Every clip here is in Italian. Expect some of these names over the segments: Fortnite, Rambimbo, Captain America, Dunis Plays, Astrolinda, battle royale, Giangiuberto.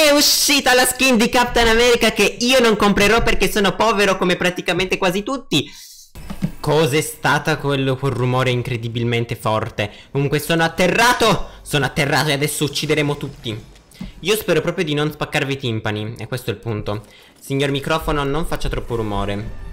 È uscita la skin di Captain America che io non comprerò perché sono povero come praticamente quasi tutti. Cos'è stata quel rumore incredibilmente forte? Comunque sono atterrato e adesso uccideremo tutti. Io spero proprio di non spaccarvi i timpani, e questo è il punto. Signor microfono, non faccia troppo rumore.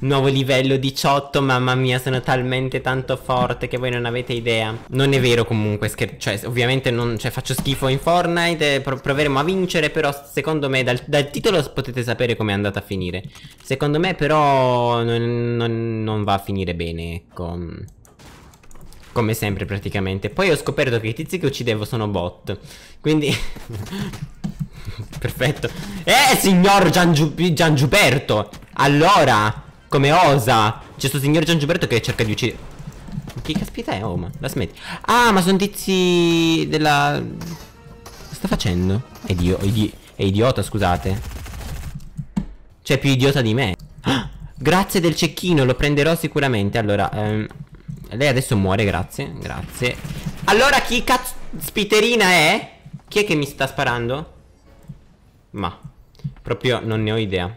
Nuovo livello 18, mamma mia, sono talmente tanto forte che voi non avete idea. Non è vero comunque, cioè ovviamente non, cioè, faccio schifo in Fortnite, proveremo a vincere, però secondo me dal titolo potete sapere com'è andata a finire. Secondo me però non va a finire bene, ecco. Come sempre praticamente. Poi ho scoperto che i tizi che uccidevo sono bot, quindi... Perfetto. Signor Giangiuberto, allora... Come osa? C'è sto signor Giangiuberto che cerca di uccidere. Che caspita è? Oh, ma la smetti. Ah, ma sono tizi della... Cosa sta facendo? È idiota, scusate. Cioè, più idiota di me. Ah, grazie del cecchino, lo prenderò sicuramente. Allora, lei adesso muore, grazie. Grazie. Allora, chi cazzo spiterina è? Chi è che mi sta sparando? Ma proprio non ne ho idea.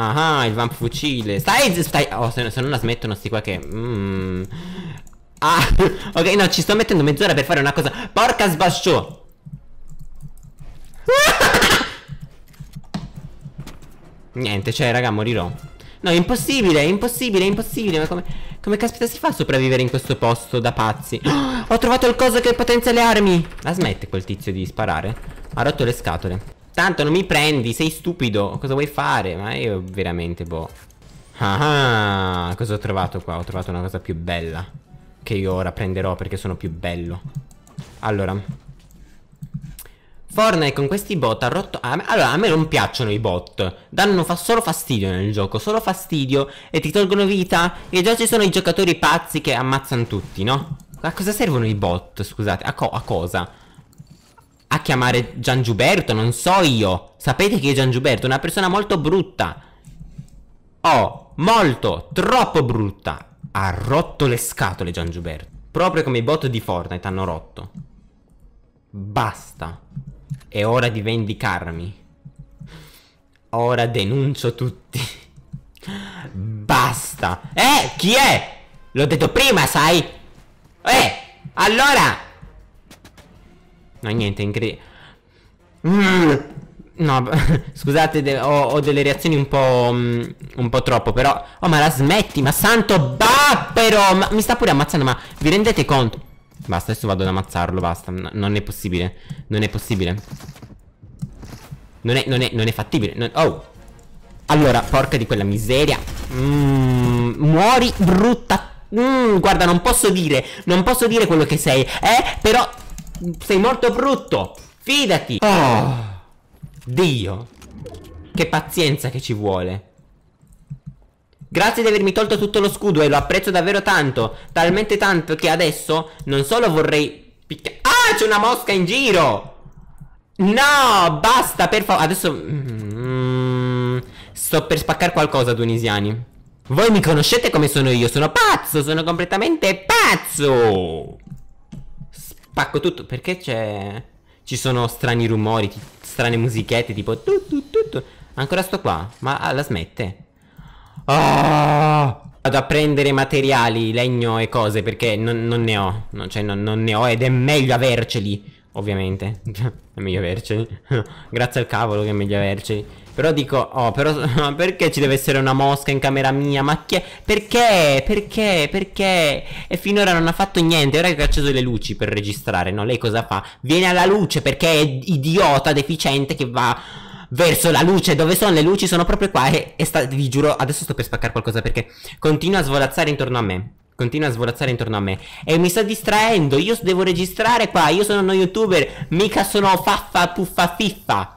Ah, il vamp fucile. Oh, se non la smettono sti qua che... Ah, ok, no, ci sto mettendo mezz'ora per fare una cosa. Porca sbasciò. Niente, cioè, raga, morirò. No, è impossibile, è impossibile, è impossibile. Ma come caspita si fa a sopravvivere in questo posto da pazzi? Oh, ho trovato il coso che potenzia le armi. La smette quel tizio di sparare? Ha rotto le scatole. Tanto non mi prendi, sei stupido. Cosa vuoi fare? Ma io veramente, boh. Ah, cosa ho trovato qua? Ho trovato una cosa più bella, che io ora prenderò perché sono più bello. Allora, Fortnite con questi bot ha rotto... Allora, a me non piacciono i bot. Danno solo fastidio nel gioco. Solo fastidio. E ti tolgono vita. E già ci sono i giocatori pazzi che ammazzano tutti, no? A cosa servono i bot? Scusate, a cosa? A chiamare Giangiuberto? Non so io. Sapete che Giangiuberto è una persona molto brutta. Oh, molto, troppo brutta. Ha rotto le scatole Giangiuberto. Proprio come i bot di Fortnite hanno rotto. Basta. È ora di vendicarmi. Ora denuncio tutti. Basta. Chi è? L'ho detto prima, sai? Allora... No, niente, incredibile. No, scusate, ho delle reazioni un po' troppo, però... Oh, ma la smetti, ma santo bappero! Ma mi sta pure ammazzando, ma vi rendete conto? Basta, adesso vado ad ammazzarlo, basta. No, non è possibile, non è possibile. Non è fattibile, oh! Allora, porca di quella miseria. Muori, brutta... guarda, non posso dire quello che sei, però... Sei molto brutto. Fidati. Oh, Dio. Che pazienza che ci vuole. Grazie di avermi tolto tutto lo scudo e lo apprezzo davvero tanto. Talmente tanto che adesso non solo vorrei picchiare... Ah, c'è una mosca in giro. No, basta, per favore. Adesso sto per spaccare qualcosa, tunisiani. Voi mi conoscete come sono io. Sono pazzo, sono completamente pazzo. Spacco tutto, perché c'è... Ci sono strani rumori, strane musichette, tipo... Ancora sto qua, ma la smette. Oh! Vado a prendere materiali, legno e cose, perché non ne ho. Non ne ho ed è meglio averceli, ovviamente. È meglio averceli. Grazie al cavolo che è meglio averceli. Però dico, oh, però perché ci deve essere una mosca in camera mia? Ma che... Perché? E finora non ha fatto niente. Ora che ho acceso le luci per registrare, no? Lei cosa fa? Viene alla luce perché è idiota, deficiente, che va verso la luce. Dove sono le luci? Sono proprio qua. Vi giuro, adesso sto per spaccare qualcosa perché continua a svolazzare intorno a me. E mi sta distraendo. Io devo registrare qua. Io sono uno youtuber. Mica sono faffa, puffa, fiffa.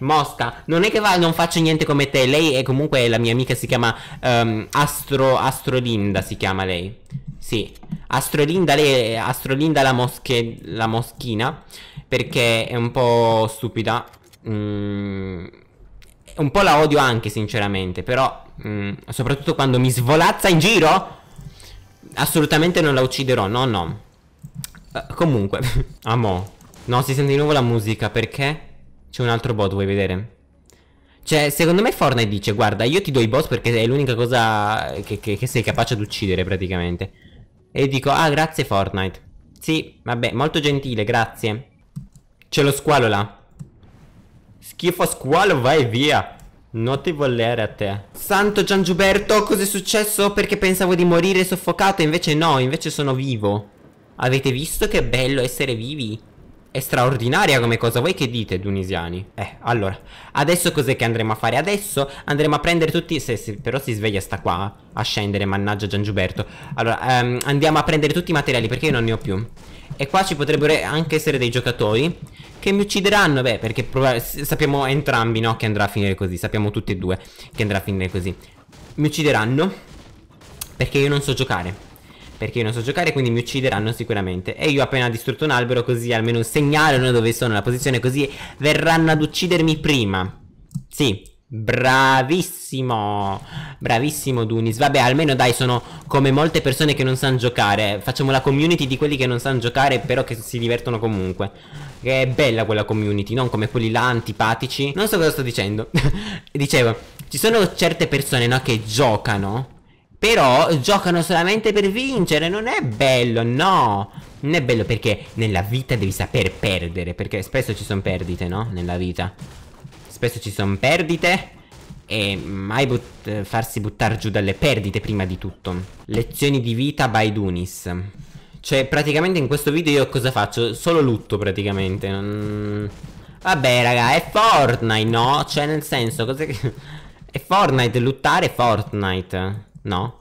Mosca, non è che non faccio niente come te. Lei è comunque la mia amica, si chiama Astrolinda, si chiama lei. Sì, Astrolinda, lei è Astrolinda la moschina, perché è un po' stupida. Un po' la odio anche sinceramente, però soprattutto quando mi svolazza in giro, assolutamente non la ucciderò, no. Comunque, amo. No, si sente di nuovo la musica, perché c'è un altro bot, vuoi vedere? Cioè, secondo me Fortnite dice: guarda, io ti do i boss perché è l'unica cosa che sei capace ad uccidere praticamente. E dico: ah, grazie Fortnite. Sì, vabbè, molto gentile, grazie. C'è lo squalo là. Schifo squalo, vai via. Non ti volere a te. Santo Giangiuberto, cos'è successo? Perché pensavo di morire soffocato, invece no, invece sono vivo. Avete visto che bello essere vivi? È straordinaria come cosa, voi che dite, dunisiani? Allora, adesso cos'è che andremo a fare? Adesso andremo a prendere tutti... però si sveglia sta qua a scendere, mannaggia Giangiuberto. Allora, andiamo a prendere tutti i materiali perché io non ne ho più. E qua ci potrebbero anche essere dei giocatori che mi uccideranno, beh, perché sappiamo entrambi, no, che andrà a finire così. Sappiamo tutti e due che andrà a finire così. Mi uccideranno perché io non so giocare. Perché io non so giocare, quindi mi uccideranno sicuramente. E io ho appena distrutto un albero, così almeno segnalano dove sono, la posizione, così verranno ad uccidermi prima. Sì, bravissimo. Bravissimo Dunis. Vabbè, almeno dai, sono come molte persone che non sanno giocare. Facciamo la community di quelli che non sanno giocare, però che si divertono comunque. Che è bella quella community, non come quelli là antipatici. Non so cosa sto dicendo. Dicevo, ci sono certe persone, no, che giocano, però giocano solamente per vincere. Non è bello, no. Non è bello, perché nella vita devi saper perdere. Perché spesso ci sono perdite, no? Nella vita spesso ci sono perdite. E mai farsi buttare giù dalle perdite prima di tutto. Lezioni di vita by Dunis. Cioè praticamente in questo video io cosa faccio? Solo lutto praticamente. Vabbè raga, è Fortnite, no? Cioè nel senso, cos'è che... è Fortnite, luttare è Fortnite. No,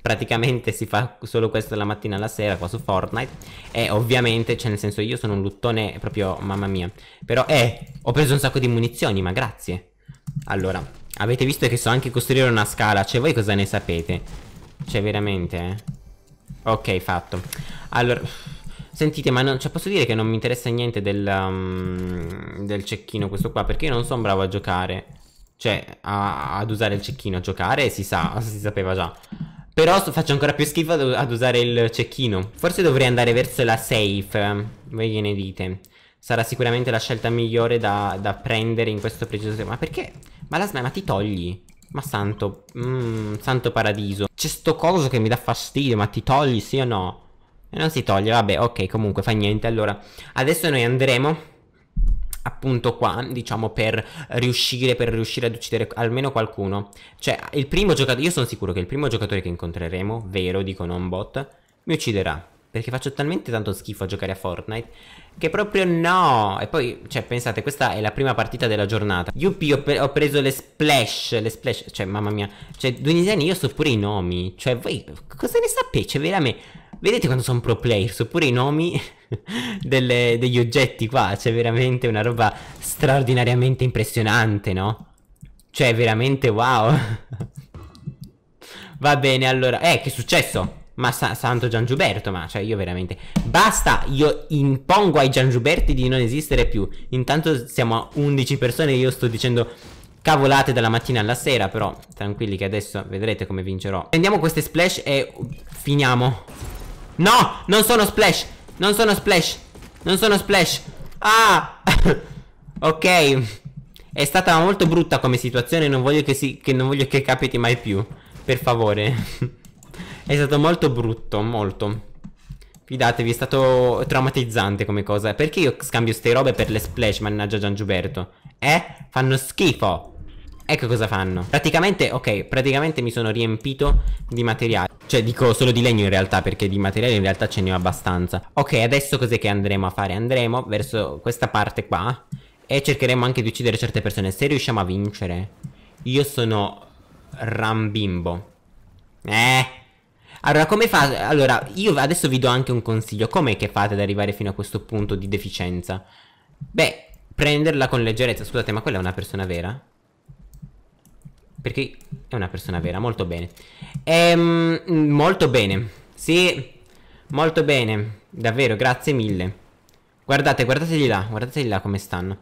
praticamente si fa solo questo la mattina e la sera qua su Fortnite. E ovviamente, cioè nel senso, io sono un luttone proprio, mamma mia. Però, ho preso un sacco di munizioni, ma grazie. Allora, avete visto che so anche costruire una scala. Cioè voi cosa ne sapete? Cioè veramente, ok, fatto. Allora, sentite, ma non, cioè, posso dire che non mi interessa niente del cecchino questo qua, perché io non sono bravo a giocare. Cioè, ad usare il cecchino, a giocare si sa, si sapeva già. Però faccio ancora più schifo ad usare il cecchino. Forse dovrei andare verso la safe. Voi che ne dite? Sarà sicuramente la scelta migliore da prendere in questo preciso tempo. Ma perché? Ma la ma ti togli? Ma santo, santo paradiso. C'è sto coso che mi dà fastidio, ma ti togli, sì o no? E non si toglie, vabbè, ok, comunque fa niente. Allora, adesso noi andremo appunto qua, diciamo, per riuscire ad uccidere almeno qualcuno. Cioè il primo giocatore, io sono sicuro che il primo giocatore che incontreremo, vero, dico non bot, mi ucciderà. Perché faccio talmente tanto schifo a giocare a Fortnite che proprio no. E poi, cioè pensate, questa è la prima partita della giornata. Yuppie, ho preso le splash. Le splash, cioè mamma mia. Cioè dunisiani, io so pure i nomi. Cioè voi cosa ne sapete? Cioè veramente, vedete quando sono pro player, so pure i nomi degli oggetti qua. Cioè veramente una roba straordinariamente impressionante, no? Cioè veramente wow. Va bene, allora, che è successo? Ma santo Giangiuberto, ma cioè io veramente, basta, io impongo ai Giangiuberti di non esistere più. Intanto siamo a 11 persone e io sto dicendo cavolate dalla mattina alla sera. Però tranquilli che adesso vedrete come vincerò. Prendiamo queste splash e finiamo. No, non sono splash, non sono splash, non sono splash. Ah, ok. È stata molto brutta come situazione, non voglio che capiti mai più, per favore. È stato molto brutto, molto. Fidatevi, è stato traumatizzante come cosa. Perché io scambio ste robe per le splash, mannaggia Giangiuberto? Fanno schifo. Ecco cosa fanno. Praticamente, ok, praticamente mi sono riempito di materiale. Cioè dico solo di legno in realtà, perché di materiale in realtà ce ne ho abbastanza. Ok, adesso cos'è che andremo a fare? Andremo verso questa parte qua e cercheremo anche di uccidere certe persone, se riusciamo a vincere. Io sono Rambimbo. Allora come fate? Allora io adesso vi do anche un consiglio. Com'è che fate ad arrivare fino a questo punto di deficienza? Beh, prenderla con leggerezza. Scusate, ma quella è una persona vera? Perché è una persona vera, molto bene. Molto bene. Sì, molto bene. Davvero, grazie mille. Guardate, guardateli là come stanno.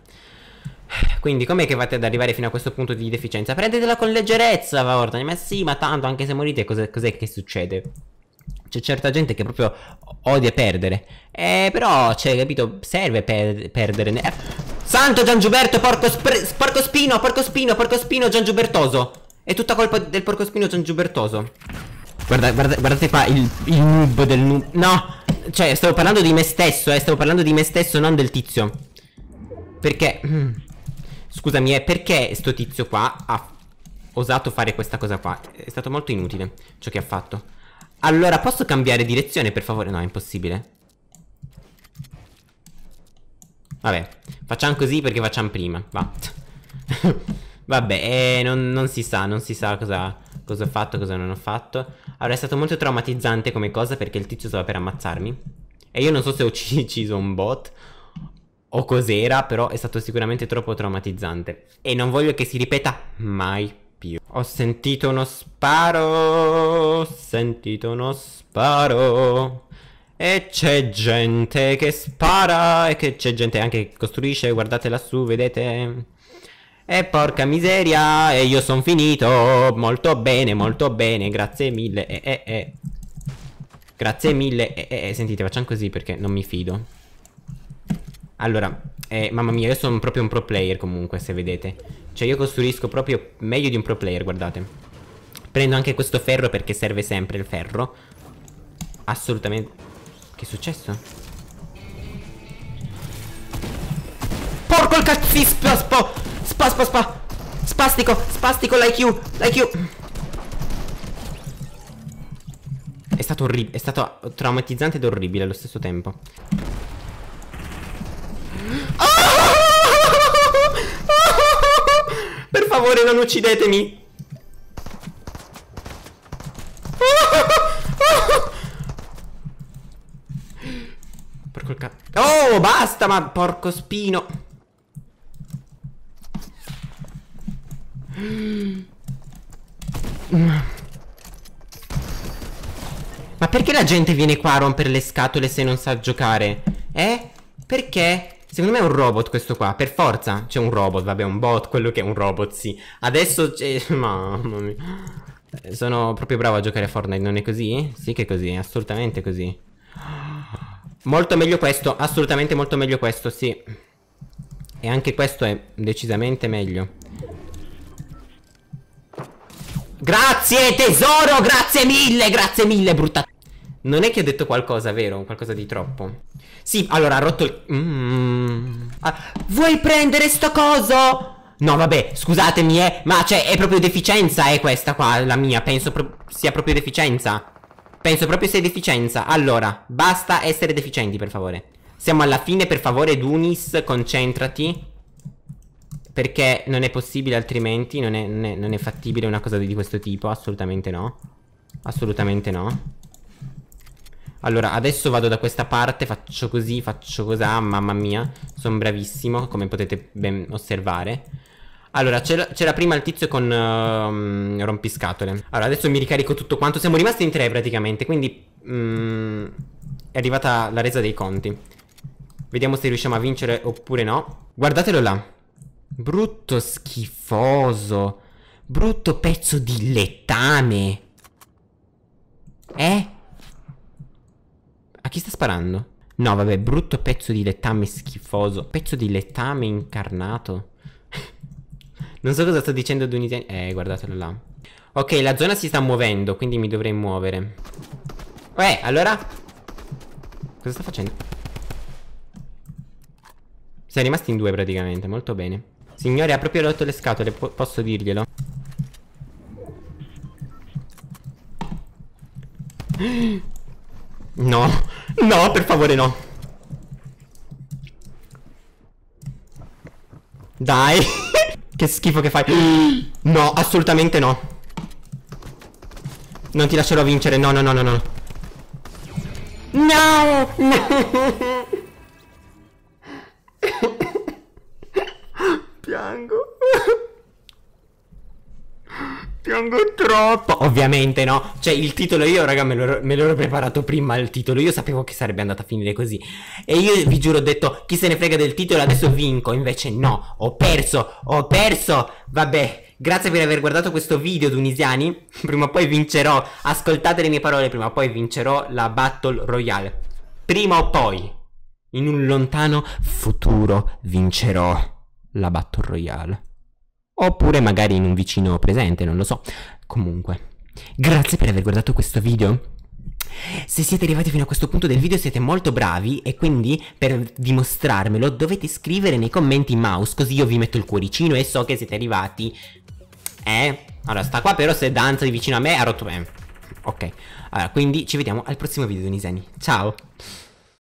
Quindi com'è che fate ad arrivare fino a questo punto di deficienza? Prendetela con leggerezza, va ordine. Ma sì, ma tanto, anche se morite, cos'è che succede? C'è certa gente che proprio odia perdere. Però, cioè, capito, serve perdere. Santo Giangiuberto, porcospino Giangiubertoso. È tutta colpa del porcospino Giangiubertoso. Guardate qua il noob del noob. No, cioè, stavo parlando di me stesso, stavo parlando di me stesso, non del tizio. Perché, scusami, perché sto tizio qua ha osato fare questa cosa qua? È stato molto inutile ciò che ha fatto. Allora, posso cambiare direzione, per favore? No, è impossibile. Vabbè, facciamo così perché facciamo prima. Va. Vabbè, non si sa cosa ho fatto, cosa non ho fatto. Allora, è stato molto traumatizzante come cosa, perché il tizio stava per ammazzarmi e io non so se ho ucciso un bot o cos'era, però è stato sicuramente troppo traumatizzante e non voglio che si ripeta mai. Ho sentito uno sparo, ho sentito uno sparo, e c'è gente che spara, e che c'è gente anche che costruisce, guardate lassù, vedete? E porca miseria, e io sono finito, molto bene, grazie mille, Grazie mille, sentite, facciamo così perché non mi fido. Allora, mamma mia, io sono proprio un pro player comunque, se vedete. Cioè, io costruisco proprio meglio di un pro player, guardate. Prendo anche questo ferro perché serve sempre il ferro. Assolutamente. Che è successo? Porco il cazzispo! Spastico l'IQ. È stato orribile, è stato traumatizzante ed orribile allo stesso tempo. Per favore, non uccidetemi. Porco cazzo. Oh, basta, ma porco spino. Ma perché la gente viene qua a rompere le scatole se non sa giocare? Perché? Secondo me è un robot questo qua, per forza. C'è un robot, vabbè, un bot, quello che è un robot, sì. Adesso c'è... Mamma mia. Sono proprio bravo a giocare a Fortnite, non è così? Sì che è così, assolutamente così. Molto meglio questo, assolutamente molto meglio questo, sì. E anche questo è decisamente meglio. Grazie tesoro, grazie mille, brutta... Non è che ho detto qualcosa, vero? Qualcosa di troppo. Sì, allora ha rotto il... Vuoi prendere sto coso? No, vabbè, scusatemi, ma cioè è proprio deficienza, questa qua, la mia. Penso sia proprio deficienza. Penso proprio sia deficienza. Allora, basta essere deficienti, per favore. Siamo alla fine, per favore, Dunis, concentrati. Perché non è possibile altrimenti, non è fattibile una cosa di questo tipo, assolutamente no. Assolutamente no. Allora, adesso vado da questa parte, faccio così, faccio cos'ha, mamma mia. Sono bravissimo, come potete ben osservare. Allora, c'era prima il tizio con rompiscatole. Allora, adesso mi ricarico tutto quanto. Siamo rimasti in tre praticamente, quindi è arrivata la resa dei conti. Vediamo se riusciamo a vincere oppure no. Guardatelo là. Brutto schifoso. Brutto pezzo di lettame. A chi sta sparando? No, vabbè, brutto pezzo di lettame schifoso. Pezzo di lettame incarnato. Non so cosa sto dicendo ad un'idea. Guardatelo là. Ok, la zona si sta muovendo, quindi mi dovrei muovere. Allora? Cosa sta facendo? Siamo rimasti in due praticamente, molto bene. Signore, ha proprio rotto le scatole, posso dirglielo? No, no, per favore no. Dai. Che schifo che fai. No, assolutamente no. Non ti lascerò vincere, no. No, no. Piango. Piango troppo. Ovviamente no. Cioè il titolo io, raga, me l'ero preparato prima il titolo. Io sapevo che sarebbe andata a finire così. E io vi giuro ho detto, chi se ne frega del titolo, adesso vinco. Invece no, ho perso. Vabbè. Grazie per aver guardato questo video, tunisiani. Prima o poi vincerò, ascoltate le mie parole, prima o poi vincerò la Battle Royale. Prima o poi, in un lontano futuro, vincerò la Battle Royale. Oppure magari in un vicino presente, non lo so. Comunque, grazie per aver guardato questo video. Se siete arrivati fino a questo punto del video siete molto bravi, e quindi per dimostrarmelo dovete scrivere nei commenti mouse, così io vi metto il cuoricino e so che siete arrivati. Allora sta qua però se danza di vicino a me ha rotto me. Ok, allora quindi ci vediamo al prossimo video, tunisani. Ciao.